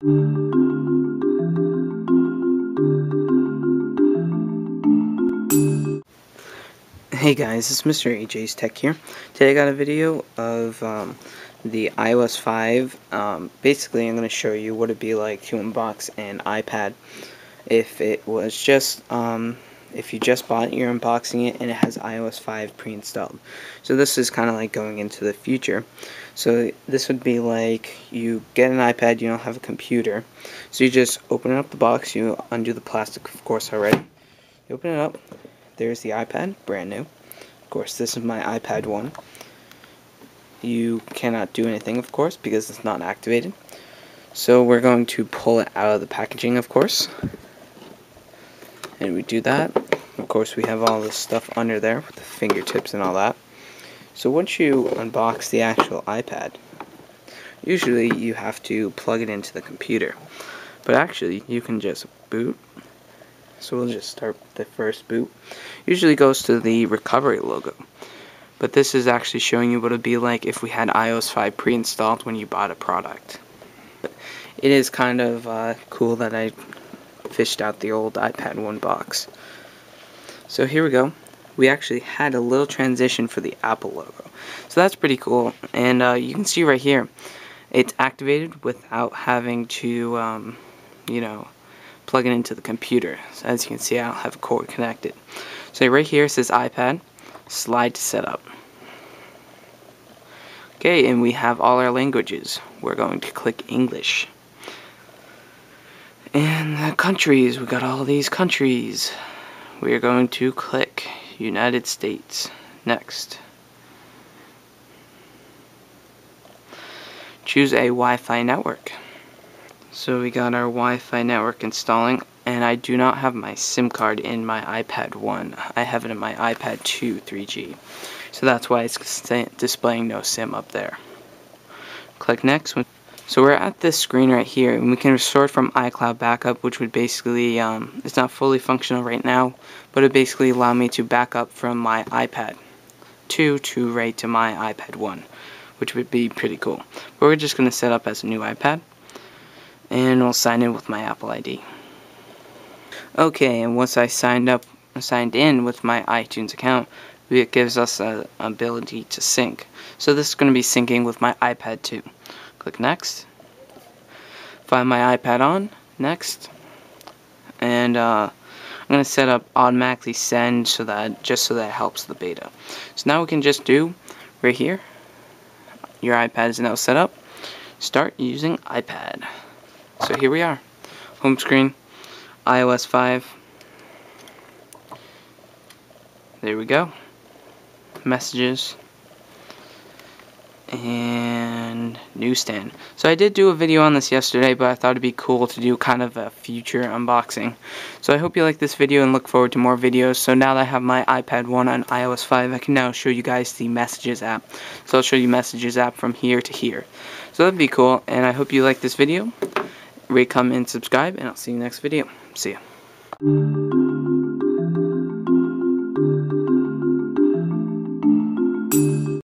Hey guys, it's Mr. AJ's Tech here. Today I got a video of the iOS 5. Basically, I'm going to show you what it'd be like to unbox an iPad if it was just if you just bought it, you're unboxing it, and it has iOS 5 pre-installed. So this is kind of like going into the future. So this would be like you get an iPad, you don't have a computer. So you just open up the box, you undo the plastic, of course, already. You open it up, there's the iPad, brand new. Of course, this is my iPad 1. You cannot do anything, of course, because it's not activated. So we're going to pull it out of the packaging, of course. And we do that. Of course, we have all this stuff under there with the fingertips and all that. So once you unbox the actual iPad, usually you have to plug it into the computer. But actually, you can just boot. So we'll just start with the first boot. Usually goes to the recovery logo. But this is actually showing you what it would be like if we had iOS 5 pre-installed when you bought a product. It is kind of cool that I fished out the old iPad 1 box. So here we go. We actually had a little transition for the Apple logo. So that's pretty cool. And you can see right here, it's activated without having to, you know, plug it into the computer. So as you can see, I don't have a cord connected. So right here it says iPad, slide to setup. Okay, and we have all our languages. We're going to click English. And the countries, we got all these countries. We are going to click United States. Next. Choose a Wi-Fi network. So we got our Wi-Fi network installing, and I do not have my SIM card in my iPad 1. I have it in my iPad 2 3G. So that's why it's displaying no SIM up there. Click next. So we're at this screen right here, and we can restore it from iCloud backup, which would basically, it's not fully functional right now, but it basically allowed me to back up from my iPad 2 to right to my iPad 1, which would be pretty cool. But we're just going to set up as a new iPad, and we'll sign in with my Apple ID. Okay, and once I signed in with my iTunes account, it gives us an ability to sync. So this is going to be syncing with my iPad 2. Click next, find my iPad on, next, and I'm going to set up automatically send so that it helps the beta. So now we can just do right here, your iPad is now set up, start using iPad. So here we are, home screen, iOS 5, there we go, messages, and newsstand. So I did do a video on this yesterday, but I thought it'd be cool to do kind of a future unboxing. So I hope you like this video and look forward to more videos. So now that I have my iPad 1 on iOS 5, I can now show you guys the messages app. So I'll show you messages app from here to here. So that'd be cool, and I hope you like this video. Rate, comment, and subscribe, and I'll see you next video. See ya.